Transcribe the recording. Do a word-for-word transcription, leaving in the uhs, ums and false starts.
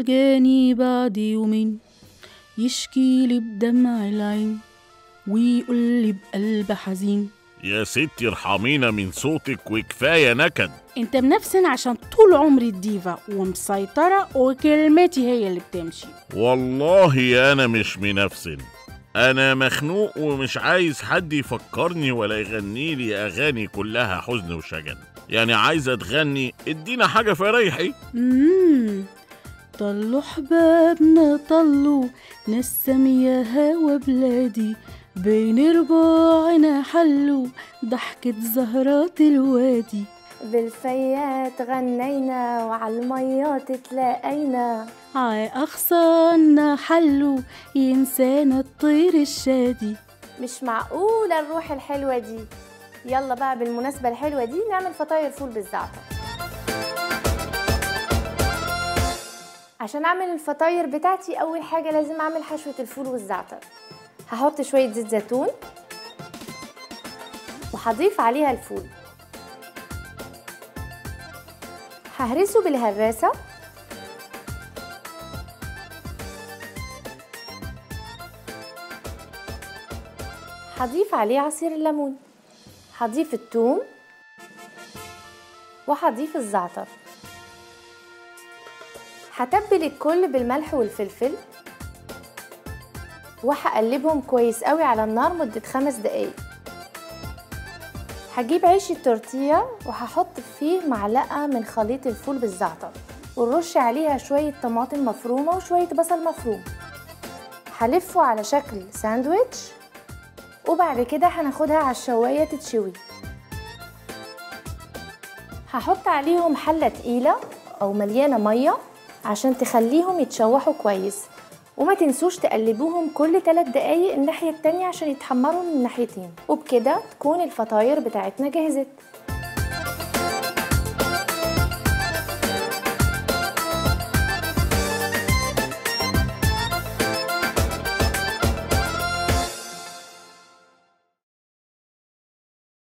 يلقاني بعد يومين يشكيلي بدمع العين ويقولي بقلب حزين يا ستي ارحمينا من صوتك وكفاية نكد. انت منفسن عشان طول عمري الديفا ومسيطرة وكلمتي هي اللي بتمشي. والله أنا مش منفسن، أنا مخنوق ومش عايز حد يفكرني ولا يغني لي أغاني كلها حزن وشجن. يعني عايزة تغني ادينا حاجة فريحي. اممم طلوا حبابنا طلوا نسم يا هوا بلادي بين رباعنا حلوا ضحكة زهرات الوادي. بالفيات غنينا وعالميات تلاقينا عأخصاننا حلوا ينسانا الطير الشادي. مش معقولة الروح الحلوة دي. يلا بقى بالمناسبة الحلوة دي نعمل فطاير فول بالزعتر. عشان أعمل الفطاير بتاعتي أول حاجة لازم أعمل حشوة الفول والزعتر. هحط شوية زيت زيتون وهضيف عليها الفول، ههرسه بالهراسة هضيف عليه عصير الليمون، هضيف الثوم وهضيف الزعتر، هتبل الكل بالملح والفلفل وهقلبهم كويس قوي على النار مدة خمس دقايق. هجيب عيش التورتية وهحط فيه معلقة من خليط الفول بالزعتر ونرش عليها شوية طماطم مفرومة وشوية بصل مفروم، هلفه على شكل ساندويتش وبعد كده هناخدها على الشواية تتشوي. هحط عليهم حلة تقيلة أو مليانة مية عشان تخليهم يتشوحوا كويس، وما تنسوش تقلبوهم كل ثلاث دقايق الناحية التانية عشان يتحمروا من الناحيتين، وبكده تكون الفطاير بتاعتنا جاهزة.